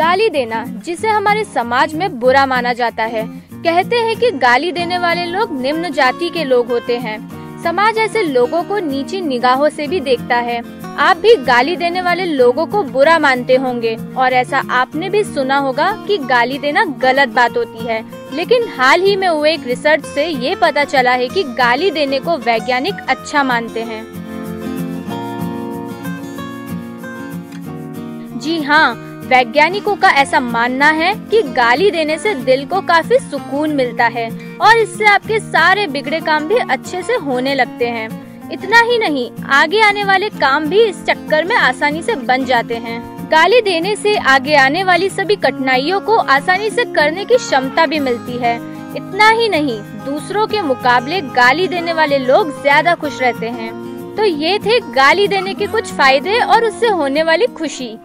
गाली देना, जिसे हमारे समाज में बुरा माना जाता है। कहते हैं कि गाली देने वाले लोग निम्न जाति के लोग होते हैं। समाज ऐसे लोगों को नीची निगाहों से भी देखता है। आप भी गाली देने वाले लोगों को बुरा मानते होंगे और ऐसा आपने भी सुना होगा कि गाली देना गलत बात होती है। लेकिन हाल ही में हुए एक रिसर्च से ये पता चला है कि गाली देने को वैज्ञानिक अच्छा मानते हैं। जी हाँ, वैज्ञानिकों का ऐसा मानना है कि गाली देने से दिल को काफी सुकून मिलता है और इससे आपके सारे बिगड़े काम भी अच्छे से होने लगते हैं। इतना ही नहीं, आगे आने वाले काम भी इस चक्कर में आसानी से बन जाते हैं। गाली देने से आगे आने वाली सभी कठिनाइयों को आसानी से करने की क्षमता भी मिलती है। इतना ही नहीं, दूसरों के मुकाबले गाली देने वाले लोग ज्यादा खुश रहते हैं। तो ये थे गाली देने के कुछ फायदे और उससे होने वाली खुशी।